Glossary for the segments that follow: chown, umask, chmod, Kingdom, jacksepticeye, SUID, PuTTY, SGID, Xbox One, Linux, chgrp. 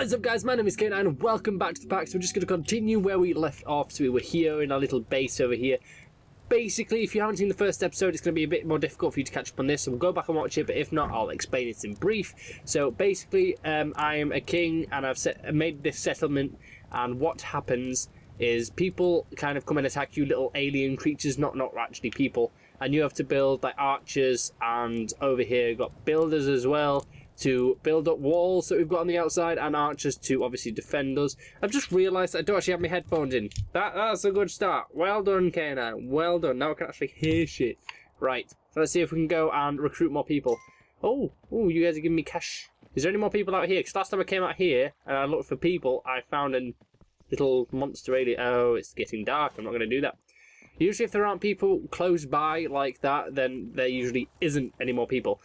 What is up, guys? My name is Kane and welcome back to the pack. So we're just going to continue where we left off. So we were here in our little base over here. Basically, if you haven't seen the first episode, it's going to be a bit more difficult for you to catch up on this, so we'll go back and watch it, but if not, I'll explain it in brief. So basically, I am a king and I've made this settlement, and what happens is people kind of come and attack you, little alien creatures, not actually people, and you have to build like archers, and over here you've got builders as well, to build up walls that we've got on the outside, and archers to obviously defend us. I've just realised I don't actually have my headphones in. That's a good start. Well done, K9. Well done. Now I can actually hear shit. Right. So let's see if we can go and recruit more people. Oh, you guys are giving me cash. Is there any more people out here? Because last time I came out here and I looked for people, I found a little monster alien. Oh, it's getting dark. I'm not going to do that. Usually if there aren't people close by like that, then there usually isn't any more people.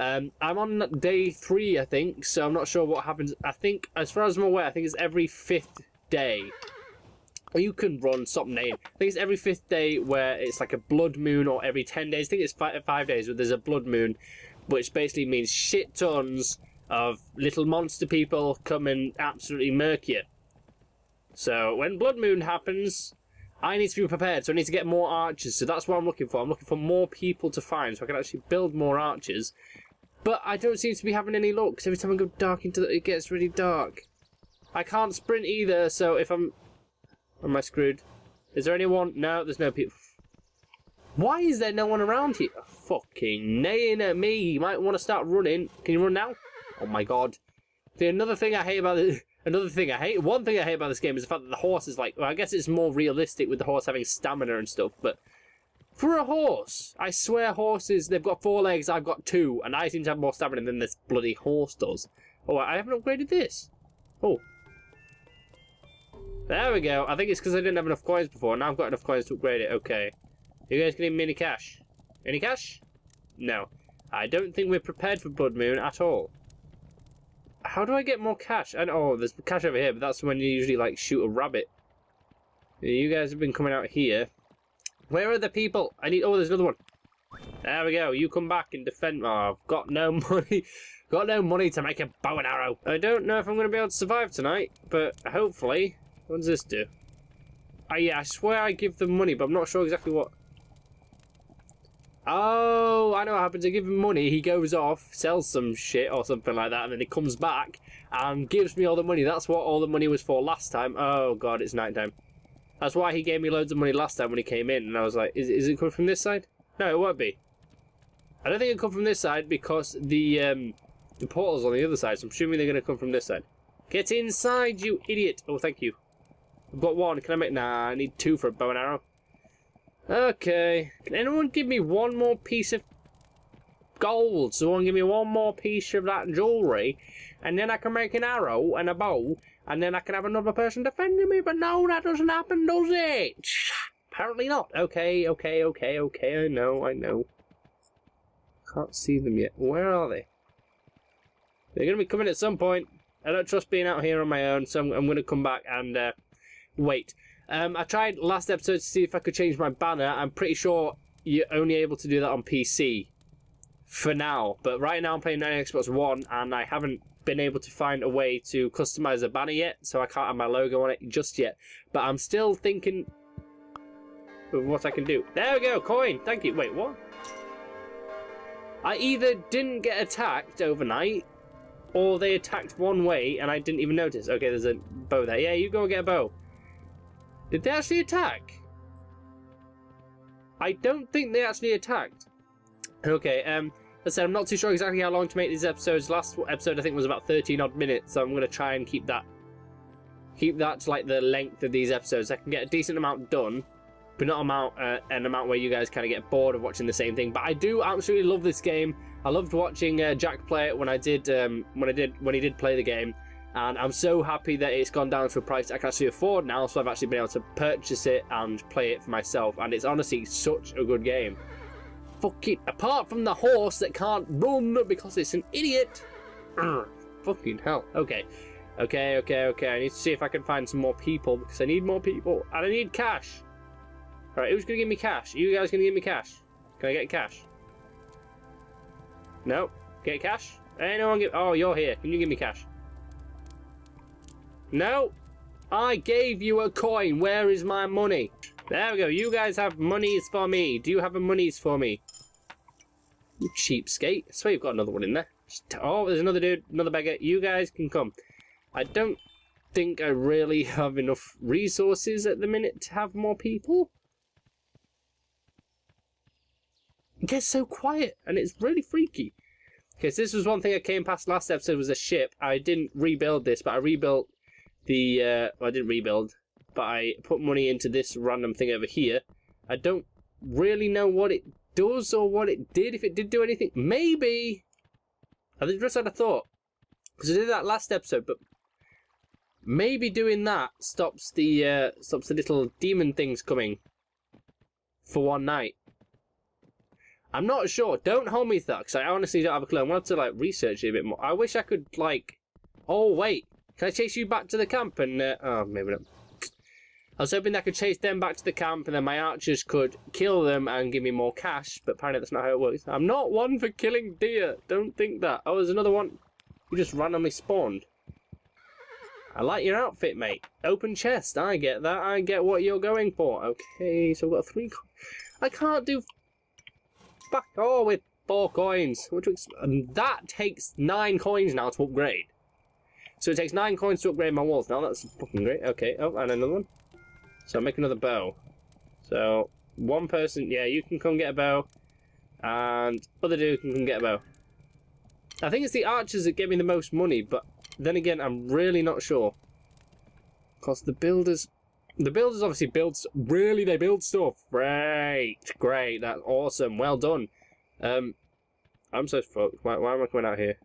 I'm on day 3, I think, so I'm not sure what happens. I think, as far as I'm aware, I think it's every 5th day. Or you can run, stop name. I think it's every 5th day where it's like a blood moon, or every 10 days. I think it's 5 days where there's a blood moon, which basically means shit tons of little monster people come and absolutely murk you. So when blood moon happens, I need to be prepared, so I need to get more archers. So that's what I'm looking for. I'm looking for more people to find, so I can actually build more archers. But I don't seem to be having any luck, because every time I go dark into it, it gets really dark. I can't sprint either, so if I'm... Am I screwed? Is there anyone? No, there's no people. Why is there no one around here? Oh, fucking neighing at me. You might want to start running. Can you run now? Oh my god. See, another thing I hate about this... One thing I hate about this game is the fact that the horse is like... Well, I guess it's more realistic with the horse having stamina and stuff, but... For a horse, I swear horses, they've got 4 legs, I've got 2, and I seem to have more stamina than this bloody horse does. Oh, I haven't upgraded this. Oh. There we go. I think it's because I didn't have enough coins before, now I've got enough coins to upgrade it. Okay. You guys can give me any cash? Any cash? No. I don't think we're prepared for blood moon at all. How do I get more cash? Oh, there's cash over here, but that's when you usually, like, shoot a rabbit. You guys have been coming out here. Where are the people? I need... Oh, there's another one. There we go. You come back and defend... Oh, I've got no money. Got no money to make a bow and arrow. I don't know if I'm going to be able to survive tonight, but hopefully... What does this do? Oh, yeah, I swear I give them money, but I'm not sure exactly what... Oh, I know what happens. I give him money, he goes off, sells some shit or something like that, and then he comes back and gives me all the money. That's what all the money was for last time. Oh, God, it's night time. That's why he gave me loads of money last time when he came in, and I was like, is it coming from this side? No, it won't be. I don't think it'll come from this side because the portal's on the other side, so I'm assuming they're going to come from this side. Get inside, you idiot! Oh, thank you. I've got one. Can I make... Nah, I need 2 for a bow and arrow. Okay. Can anyone give me one more piece of gold? Someone give me one more piece of that jewellery, and then I can make an arrow and a bow, and then I can have another person defending me, but no, that doesn't happen, does it? Apparently not. Okay, I know. Can't see them yet. Where are they? They're going to be coming at some point. I don't trust being out here on my own, so I'm going to come back and wait. I tried last episode to see if I could change my banner. I'm pretty sure you're only able to do that on PC for now, but right now I'm playing on Xbox One, and I haven't been able to find a way to customize a banner yet, so I can't have my logo on it just yet, but I'm still thinking of what I can do. There we go, coin, thank you. Wait, what? I either didn't get attacked overnight, or they attacked one way and I didn't even notice. Okay, there's a bow there. Yeah, you go and get a bow. Did they actually attack? I don't think they actually attacked. Okay, as I said, I'm not too sure exactly how long to make these episodes. Last episode I think was about 13 odd minutes, so I'm going to try and keep that to like the length of these episodes. I can get a decent amount done, but not an amount where you guys kind of get bored of watching the same thing. But I do absolutely love this game. I loved watching Jack play it when he did play the game. And I'm so happy that it's gone down to a price I can actually afford now, so I've actually been able to purchase it and play it for myself, and it's honestly such a good game. Fuck it. Apart from the horse that can't run because it's an idiot. Urgh. Fucking hell. Okay. I need to see if I can find some more people, because I need more people, and I need cash. Alright, who's going to give me cash? Are you guys going to give me cash? Can I get cash? No? Get cash? Anyone give... Oh, you're here. Can you give me cash? No. I gave you a coin. Where is my money? There we go. You guys have monies for me. Do you have a monies for me? You cheapskate. I swear you've got another one in there. Oh, there's another dude. Another beggar. You guys can come. I don't think I really have enough resources at the minute to have more people. It gets so quiet and it's really freaky. Okay, so this was one thing I came past last episode was a ship. I didn't rebuild this, but I rebuilt the... well, I didn't rebuild, but I put money into this random thing over here. I don't really know what it does or what it did, if it did do anything. Maybe... I just had a thought, because I did that last episode, but maybe doing that stops the little demon things coming for one night. I'm not sure. Don't hold me to that, because I honestly don't have a clue. I'm going to have to, like, research it a bit more. I wish I could, like... Oh, wait. Can I chase you back to the camp? And, oh, maybe not. I was hoping that I could chase them back to the camp, and then my archers could kill them and give me more cash, but apparently that's not how it works. I'm not one for killing deer. Don't think that. Oh, there's another one who just randomly spawned. I like your outfit, mate. Open chest. I get that. I get what you're going for. Okay, so I've got three... I can't do... Back oh with 4 coins, which that takes 9 coins now to upgrade. So it takes 9 coins to upgrade my walls now. That's fucking great. Okay. Oh, and another one. So I make another bow. So one person, yeah, you can come get a bow, and other dude can come get a bow. I think it's the archers that give me the most money, but then again, I'm really not sure. Cause the builders obviously build, really they build stuff. Great, great, that's awesome, well done. I'm so fucked. Why am I coming out here?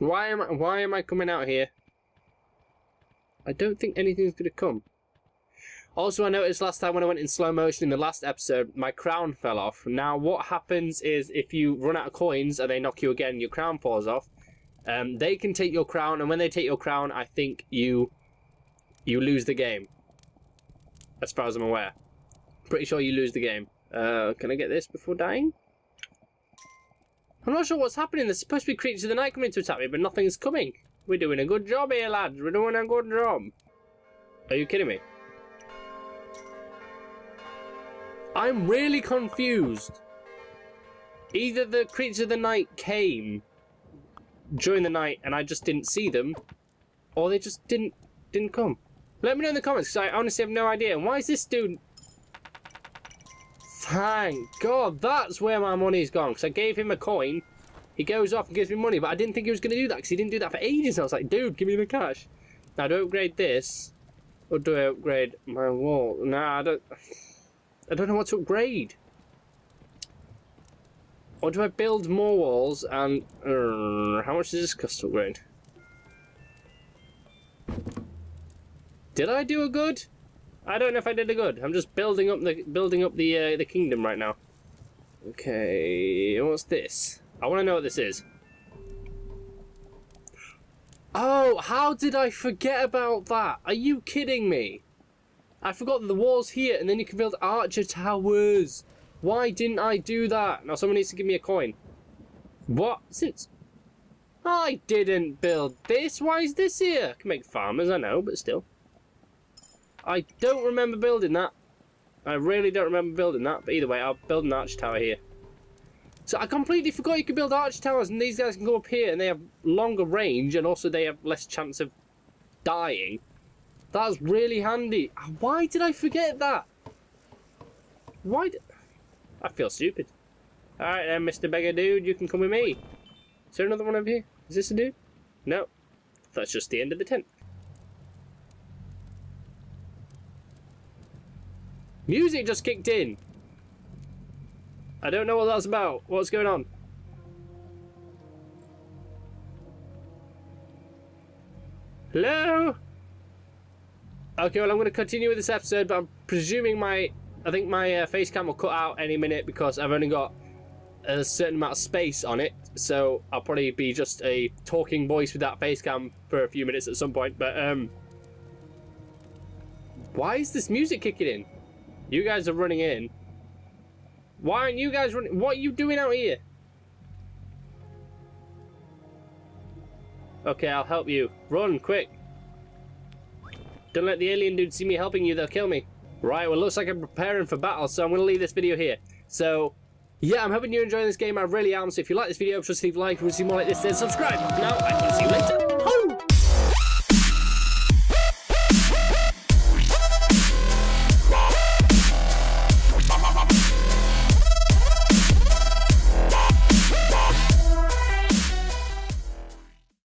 Why am I coming out here? I don't think anything's gonna come. Also, I noticed last time when I went in slow motion in the last episode, my crown fell off. Now what happens is if you run out of coins and they knock you again, your crown falls off. They can take your crown, and when they take your crown, I think you lose the game. As far as I'm aware. Pretty sure you lose the game. Can I get this before dying? I'm not sure what's happening. There's supposed to be creatures of the night coming to attack me, but nothing's coming. We're doing a good job here, lads. We're doing a good job. Are you kidding me? I'm really confused. Either the creatures of the night came during the night and I just didn't see them, or they just didn't come. Let me know in the comments, because I honestly have no idea. And why is this dude... Thank God, that's where my money's gone. Because I gave him a coin. He goes off and gives me money. But I didn't think he was going to do that, because he didn't do that for ages. And I was like, dude, give me the cash. Now, do I upgrade this? Or do I upgrade my wall? Nah, I don't know what to upgrade. Or do I build more walls and... how much does this cost to upgrade? Did I do a good? I don't know if I did a good. I'm just building up the kingdom right now. Okay, what's this? I want to know what this is. Oh, how did I forget about that? Are you kidding me? I forgot the walls here, and then you can build archer towers. Why didn't I do that? Now someone needs to give me a coin. What? Since I didn't build this, why is this here? I can make farmers, I know, but still. I don't remember building that. I really don't remember building that. But either way, I'll build an arch tower here. So I completely forgot you could build arch towers, and these guys can go up here, and they have longer range, and also they have less chance of dying. That's really handy. Why did I forget that? Why? I feel stupid. All right, then, Mr. Beggar Dude, you can come with me. Is there another one over here? Is this a dude? No. That's just the end of the tent. Music just kicked in. I don't know what that's about. What's going on? Hello? Okay, well, I'm going to continue with this episode, but I'm presuming I think my face cam will cut out any minute, because I've only got a certain amount of space on it. So I'll probably be just a talking voice with that face cam for a few minutes at some point. But why is this music kicking in? You guys are running in. Why aren't you guys running? What are you doing out here? Okay, I'll help you. Run, quick. Don't let the alien dude see me helping you, they'll kill me. Right, well, looks like I'm preparing for battle, so I'm going to leave this video here. So, yeah, I'm hoping you're enjoying this game. I really am. So if you like this video, just leave a like. If you want to see more like this, then subscribe. Now, I can see you later.